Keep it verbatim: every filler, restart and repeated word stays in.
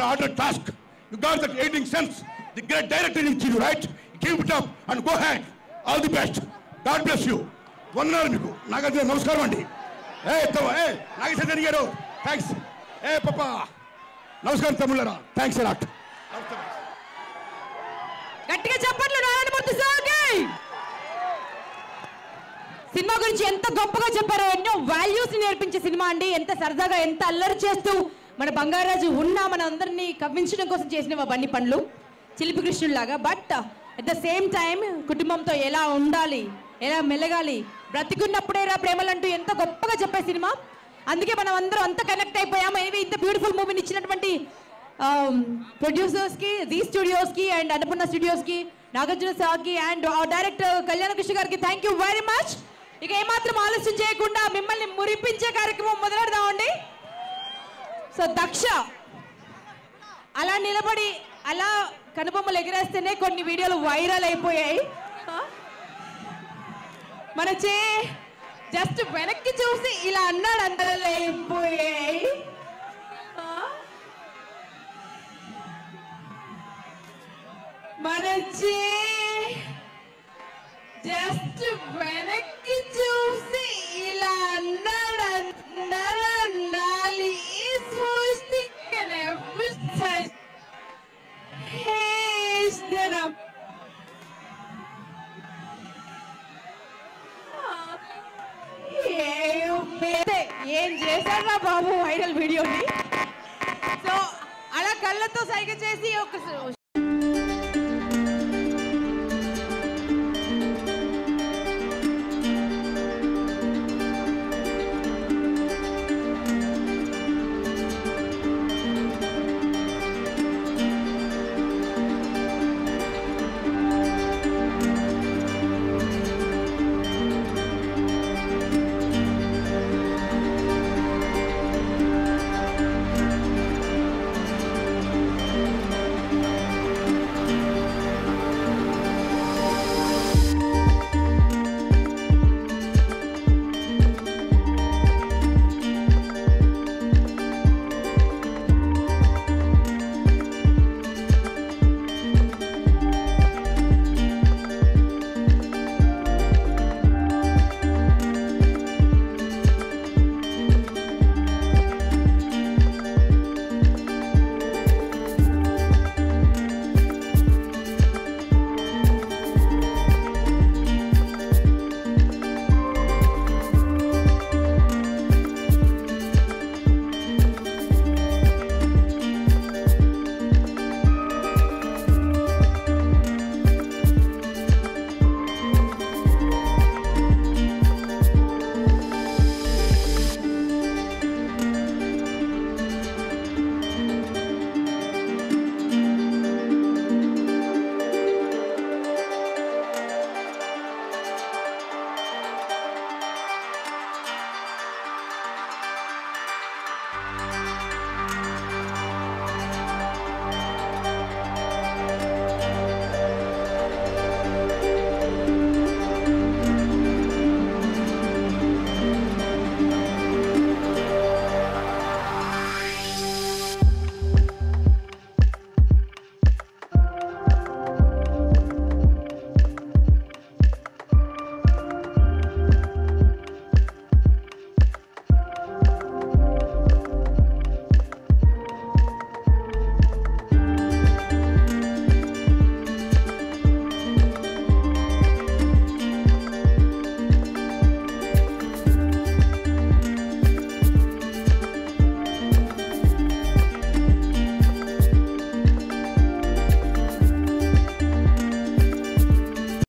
an harder task. You got that eighteen cents. The great director in you, right? Give it up and go ahead. All the best. God bless you. One hour, Miku. Nagarjuna, Namaskaramandi. Hey, hey, Nagarjuna, thanks. Hey, Papa. Namaskaram, Tamulara. Thanks a lot. గట్టిగా చెప్పట్లు నారాయణమూర్తి సార్కి cinema గురించి ఎంత గొప్పగా చెప్పారో ఎన్నో values నేర్పించే cinema అండి. ఎంత సరదాగా ఎంత అల్లరి చేస్తూ మన బంగారాజు ఉన్నా మన అందరినీ కవ్వించడం కోసం చేసిన బన్నీ పండ్లు చిలిపి కృష్ణులాగా, but at the same time కుటుంబంతో ఎలా ఉండాలి, ఎలా మెలగాలి, బ్రతికున్నప్పుడే రా ప్రేమలంటూ ఎంత గొప్పగా చెప్పే సినిమా. అందుకే మనం అందరం అంత కనెక్ట్ అయిపోయాము. ఏవి ఇంత బ్యూటిఫుల్ మూవీని ఇచ్చినటువంటి ప్రొడ్యూసర్స్ కి, జీ స్టూడియోస్ కి అండ్ అన్నపూర్ణ స్టూడియోస్ కి, నాగార్జున సార్కి అండ్ డైరెక్టర్ కళ్యాణ కృష్ణ గారికి థ్యాంక్ యూ వెరీ మచ్. ఇక ఏమాత్రం ఆలోచన చేయకుండా మిమ్మల్ని మురిపించే కార్యక్రమం మొదలెడదామండి. సో దక్ష అలా నిలబడి అలా కనుబొమ్మలు ఎగిరేస్తేనే కొన్ని వీడియోలు వైరల్ అయిపోయాయి. మన చే జస్ట్ వెనక్కి చూసి ఇలా అన్నాడు, అందరూ అయిపోయాయి. మనచి జస్ట్ వెనక్కి చూసి ఇలా అన్నాడాలి. ఏం చేశారా బాబు వైరల్ వీడియోని. సో అలా కళ్ళతో సైగ చేసి ఒక